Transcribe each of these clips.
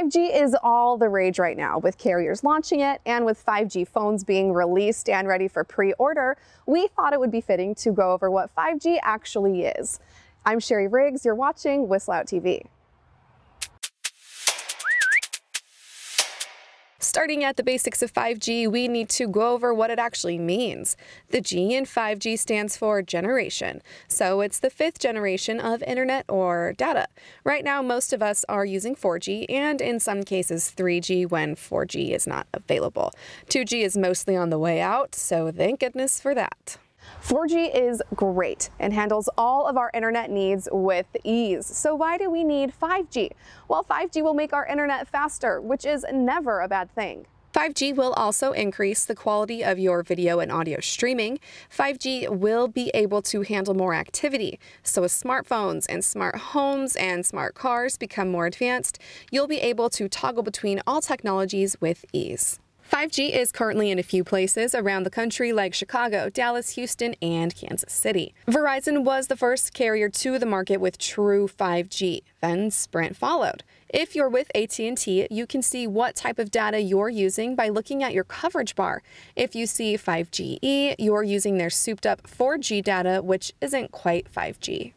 5G is all the rage right now, with carriers launching it and with 5G phones being released and ready for pre-order. We thought it would be fitting to go over what 5G actually is. I'm Sherry Riggs, you're watching WhistleOut TV. Starting at the basics of 5G, we need to go over what it actually means. The G in 5G stands for generation, so it's the fifth generation of internet or data. Right now, most of us are using 4G and in some cases 3G when 4G is not available. 2G is mostly on the way out, so thank goodness for that. 4G is great and handles all of our internet needs with ease. So why do we need 5G? Well, 5G will make our internet faster, which is never a bad thing. 5G will also increase the quality of your video and audio streaming. 5G will be able to handle more activity. So as smartphones and smart homes and smart cars become more advanced, you'll be able to toggle between all technologies with ease. 5G is currently in a few places around the country like Chicago, Dallas, Houston, and Kansas City. Verizon was the first carrier to the market with true 5G, then Sprint followed. If you're with AT&T, you can see what type of data you're using by looking at your coverage bar. If you see 5Ge, you're using their souped-up 4G data, which isn't quite 5G.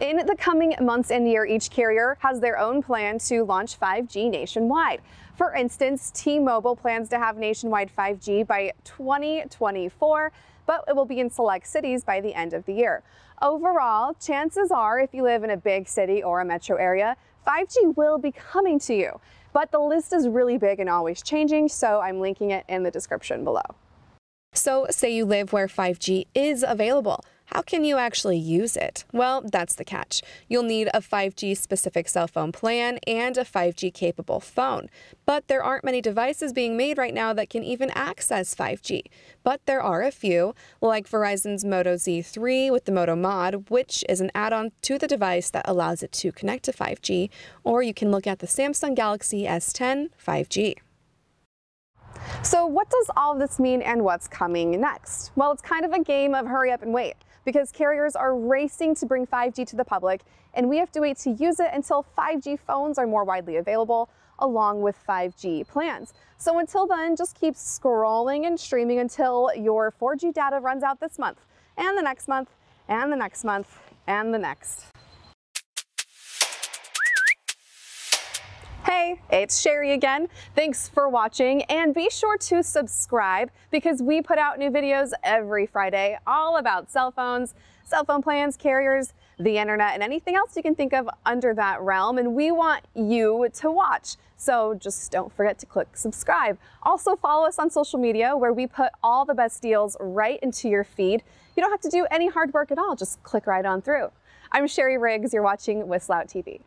In the coming months and year, each carrier has their own plan to launch 5G nationwide. For instance, T-Mobile plans to have nationwide 5G by 2024, but it will be in select cities by the end of the year. Overall, chances are if you live in a big city or a metro area, 5G will be coming to you. But the list is really big and always changing, so I'm linking it in the description below. So, say you live where 5G is available. How can you actually use it? Well, that's the catch. You'll need a 5G specific cell phone plan and a 5G capable phone. But there aren't many devices being made right now that can even access 5G. But there are a few, like Verizon's Moto Z3 with the Moto Mod, which is an add-on to the device that allows it to connect to 5G, or you can look at the Samsung Galaxy S10 5G. So what does all this mean and what's coming next? Well, it's kind of a game of hurry up and wait, because carriers are racing to bring 5G to the public, and we have to wait to use it until 5G phones are more widely available, along with 5G plans. So until then, just keep scrolling and streaming until your 4G data runs out this month, and the next month, and the next month, and the next. Hey, it's Sherry again. Thanks for watching, and be sure to subscribe because we put out new videos every Friday all about cell phones, cell phone plans, carriers, the internet, and anything else you can think of under that realm, and we want you to watch. So just don't forget to click subscribe. Also follow us on social media where we put all the best deals right into your feed. You don't have to do any hard work at all, just click right on through. I'm Sherry Riggs, you're watching WhistleOut TV.